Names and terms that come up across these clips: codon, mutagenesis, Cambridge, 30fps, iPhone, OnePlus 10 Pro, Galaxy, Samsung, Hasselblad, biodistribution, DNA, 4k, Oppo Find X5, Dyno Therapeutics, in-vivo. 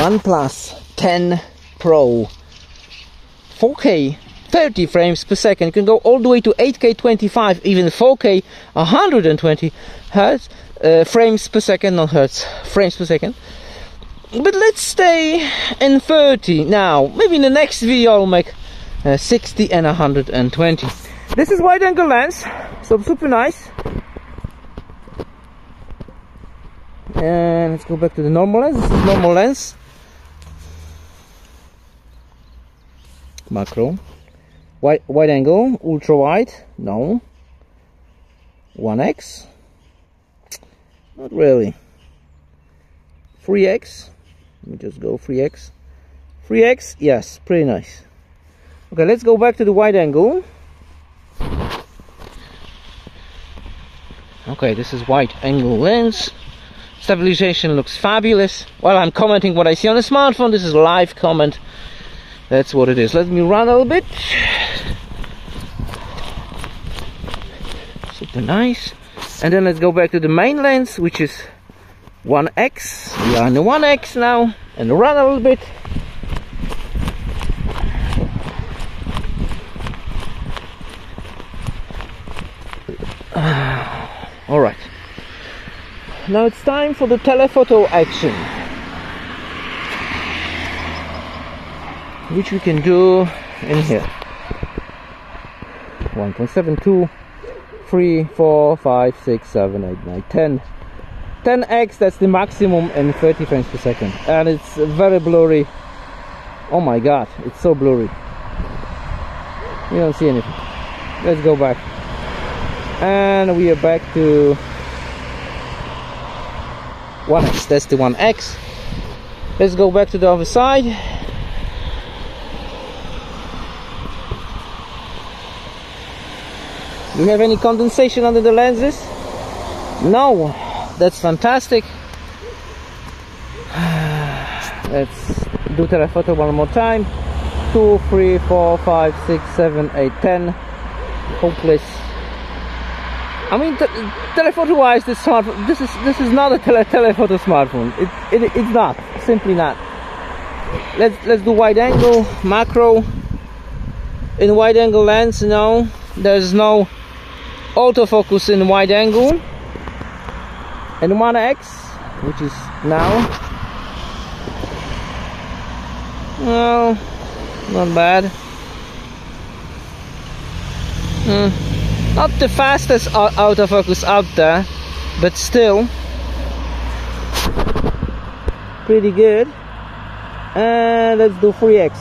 OnePlus 10 Pro 4K 30 frames per second. You can go all the way to 8K 25, even 4K 120 hertz frames per second, not hertz, frames per second. But let's stay in 30 now. Maybe in the next video I'll make 60 and 120. This is wide angle lens, so super nice. And let's go back to the normal lens. This is normal lens, macro, wide angle, ultra wide, no, 1x, not really, 3x, let me just go 3x, 3x, yes, pretty nice. Okay, let's go back to the wide angle. Okay, this is wide angle lens. Stabilization looks fabulous. Well, I'm commenting what I see on the smartphone. This is live comment. That's what it is. Let me run a little bit. Super nice. And then let's go back to the main lens, which is 1x. We are on the 1x now. And run a little bit. Alright. Now it's time for the telephoto action, which we can do in here. 1.7, 2, 3, 4, 5, 6, 7, 8, 9, 10. 10x, that's the maximum in 30 frames per second. And it's very blurry. Oh my god, it's so blurry. You don't see anything. Let's go back. And we are back to 1x, that's the 1x. Let's go back to the other side. Do you have any condensation under the lenses? No, that's fantastic. Let's do telephoto one more time. 2, 3, 4, 5, 6, 7, 8, 10. Hopeless. I mean, telephoto-wise, this smartphone, this is not a telephoto smartphone. It's not, simply not. Let's do wide angle, macro. In wide angle lens, no, there's no autofocus in wide angle. And 1x, which is now. Well, not bad. Not the fastest autofocus out there, but still pretty good. And let's do 3x.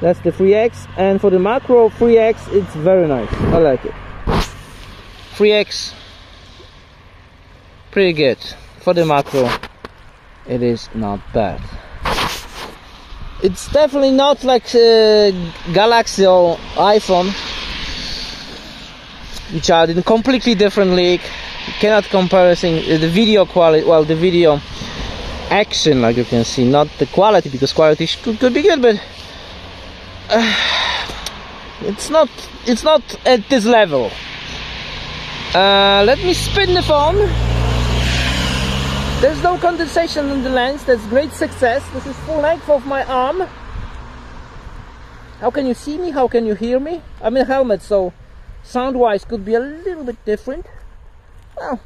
That's the 3x. And for the macro, 3x, it's very nice. I like it. 3x, pretty good. For the macro, it is not bad. It's definitely not like Galaxy or iPhone, which are in a completely different league. You cannot compare the video quality, well, the video action, like you can see, not the quality, because quality could be good, but it's not at this level. Let me spin the phone. There's no condensation on the lens. That's great success. This is full length of my arm. How can you see me? How can you hear me? I'm in a helmet, so sound wise could be a little bit different. Well,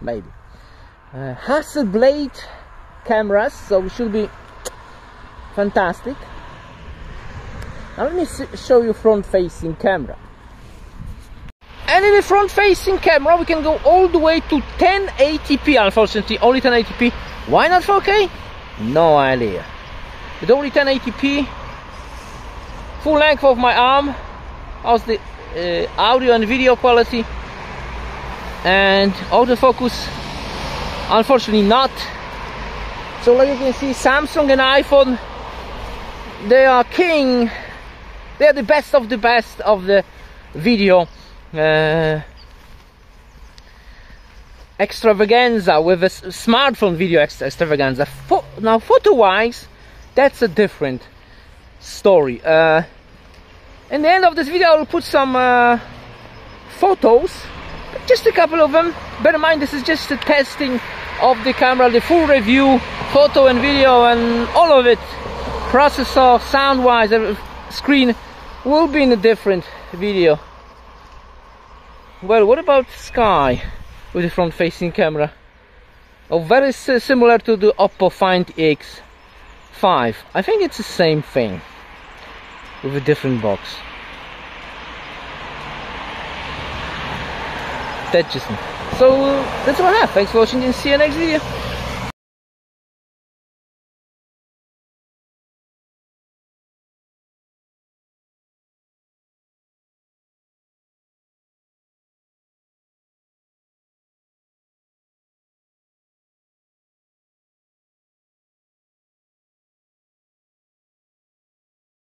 maybe. Hasselblad cameras, so it should be fantastic. Now let me show you front facing camera. And in the front facing camera we can go all the way to 1080p. Unfortunately only 1080p. Why not 4K? No idea, but only 1080p. Full length of my arm. How's the audio and video quality and autofocus? Unfortunately not. So like you can see, Samsung and iPhone, they are king, they are the best of the video extravaganza, with a smartphone video extravaganza. Now photo wise that's a different story. In the end of this video I will put some photos, just a couple of them. Bear in mind this is just a testing of the camera. The full review, photo and video and all of it, processor, sound wise, screen will be in a different video. Well, what about Sky with the front facing camera? Oh, very similar to the Oppo Find X5. I think it's the same thing with a different box. That's just me. So that's all I have. Thanks for watching and see you next video.